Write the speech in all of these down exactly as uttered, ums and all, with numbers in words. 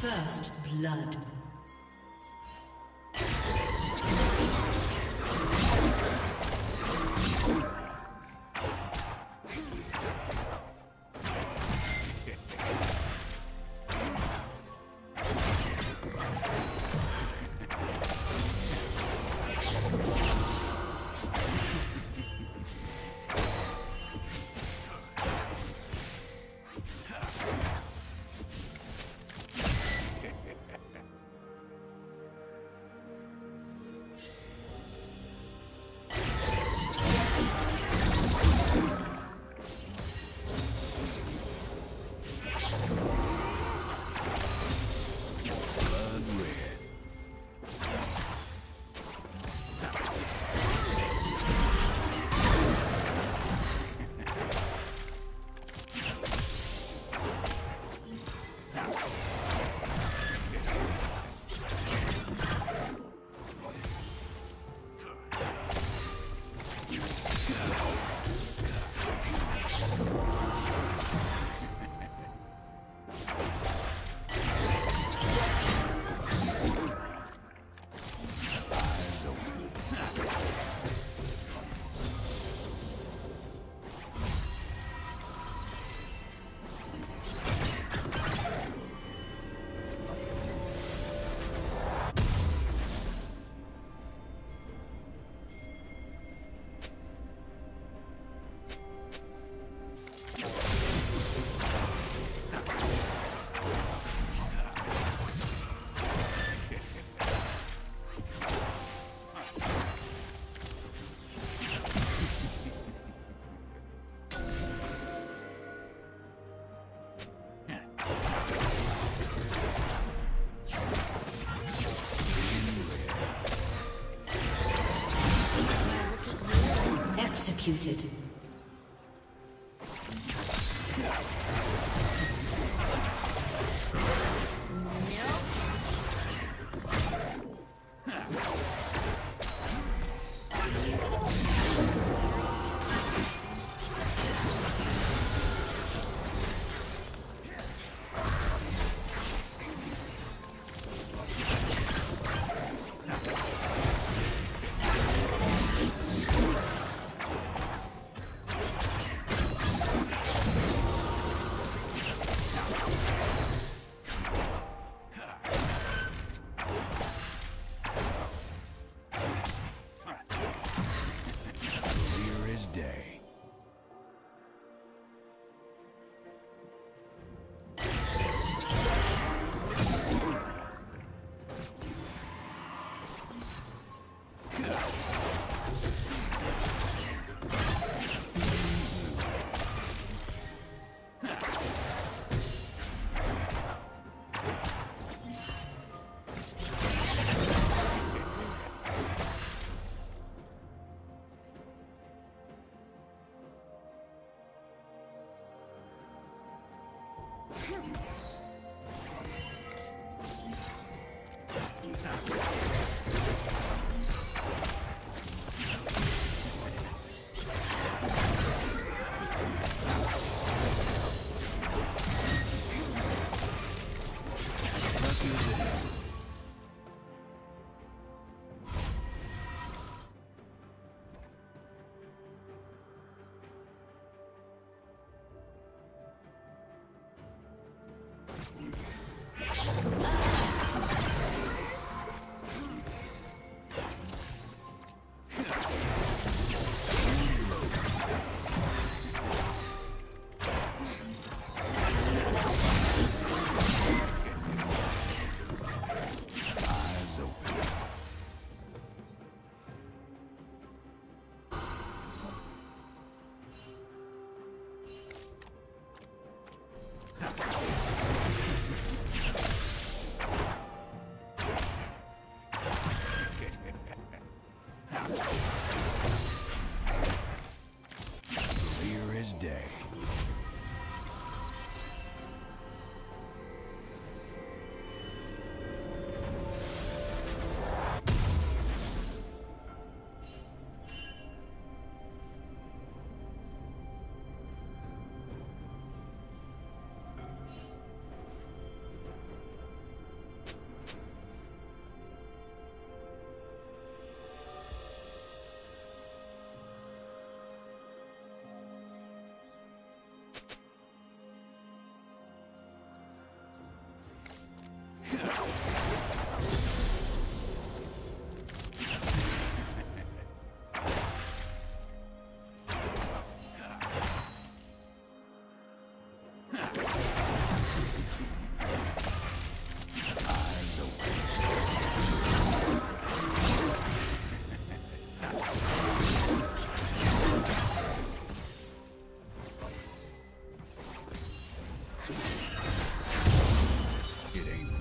First blood. Executed.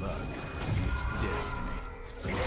luck, it's destiny.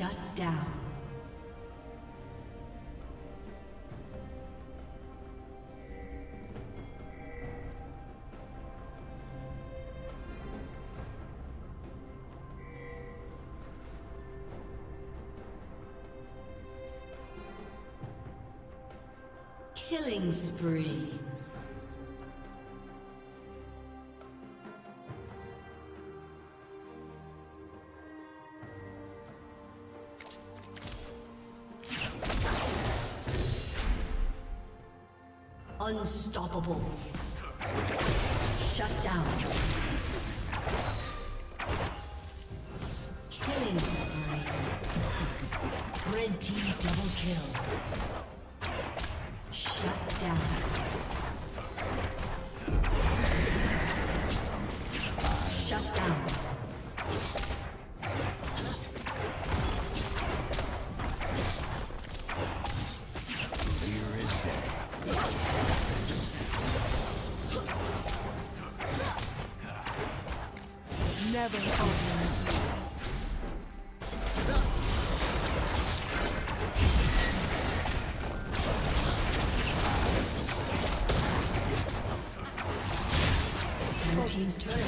Shut down. Killing spree. Unstoppable. Shut down. Killing spree. Red team double kill. Shut down. Shut down. Never over. Team's turn. Team's turret.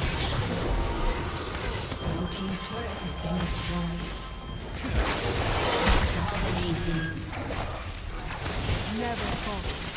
down. Blue team's turret has been destroyed. Dominating. Never fall.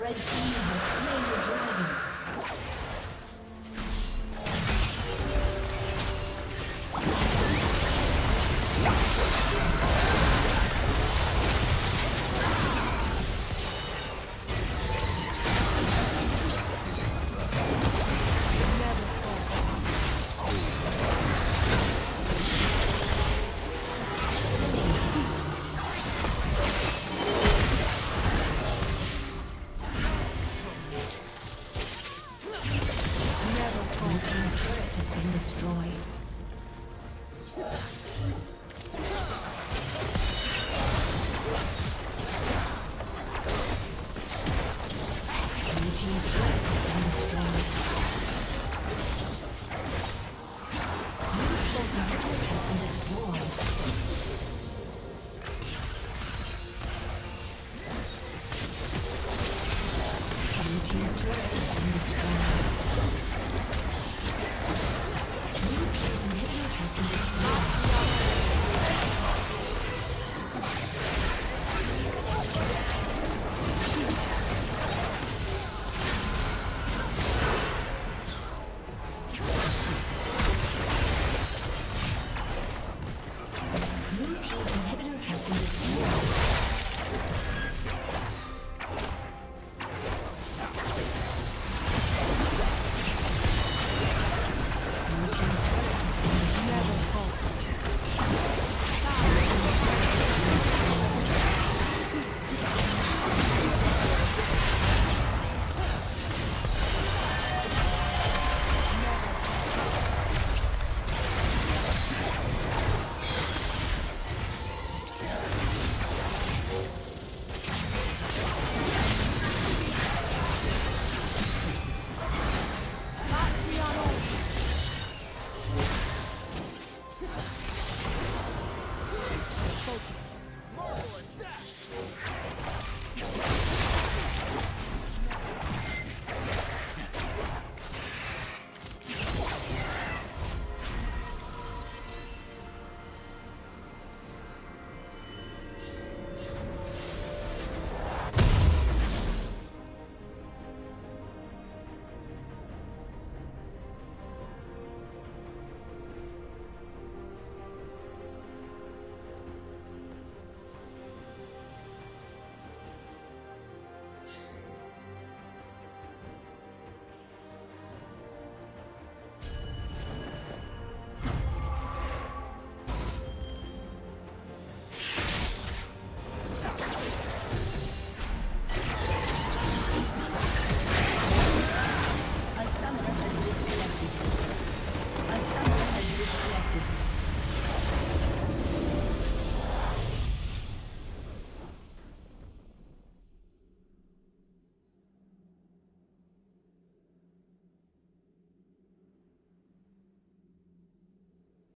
Red team.